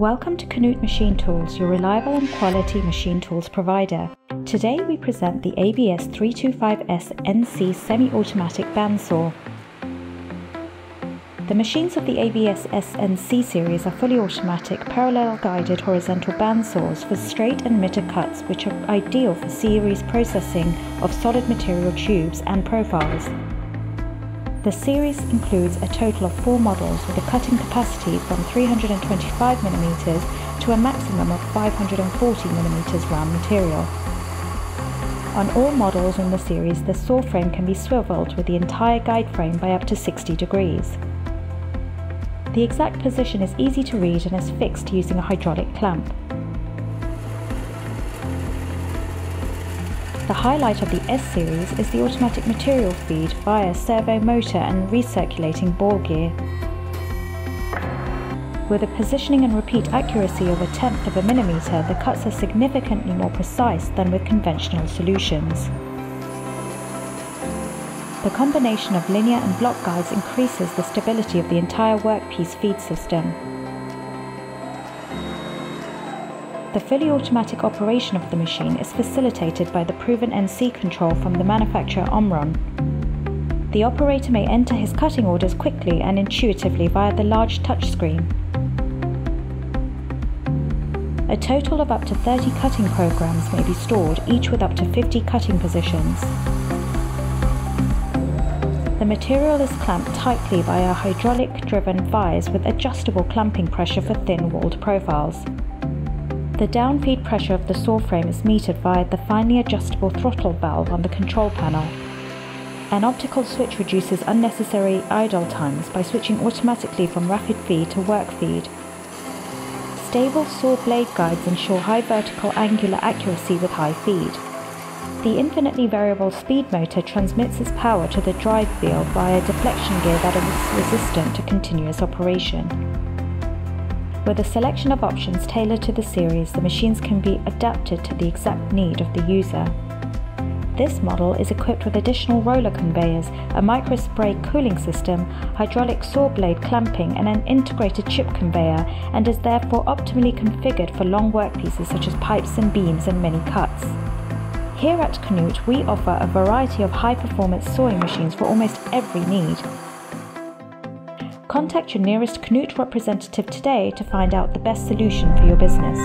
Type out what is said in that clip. Welcome to Knuth Machine Tools, your reliable and quality machine tools provider. Today we present the ABS 325 S NC semi-automatic bandsaw. The machines of the ABS SNC series are fully automatic, parallel guided horizontal bandsaws for straight and miter cuts, which are ideal for series processing of solid material tubes and profiles. The series includes a total of 4 models with a cutting capacity from 325mm to a maximum of 540mm round material. On all models in the series, the saw frame can be swiveled with the entire guide frame by up to 60 degrees. The exact position is easy to read and is fixed using a hydraulic clamp. The highlight of the S-Series is the automatic material feed via servo motor and recirculating ball gear. With a positioning and repeat accuracy of 1/10 of a millimeter, the cuts are significantly more precise than with conventional solutions. The combination of linear and block guides increases the stability of the entire workpiece feed system. The fully automatic operation of the machine is facilitated by the proven NC control from the manufacturer Omron. The operator may enter his cutting orders quickly and intuitively via the large touchscreen. A total of up to 30 cutting programs may be stored, each with up to 50 cutting positions. The material is clamped tightly via hydraulic-driven vise with adjustable clamping pressure for thin-walled profiles. The downfeed pressure of the saw frame is metered via the finely adjustable throttle valve on the control panel. An optical switch reduces unnecessary idle times by switching automatically from rapid feed to work feed. Stable saw blade guides ensure high vertical angular accuracy with high feed. The infinitely variable speed motor transmits its power to the drive wheel via a deflection gear that is resistant to continuous operation. With a selection of options tailored to the series, the machines can be adapted to the exact need of the user. This model is equipped with additional roller conveyors, a microspray cooling system, hydraulic saw blade clamping and an integrated chip conveyor, and is therefore optimally configured for long workpieces such as pipes and beams and many cuts. Here at Knuth, we offer a variety of high-performance sawing machines for almost every need. Contact your nearest Knuth representative today to find out the best solution for your business.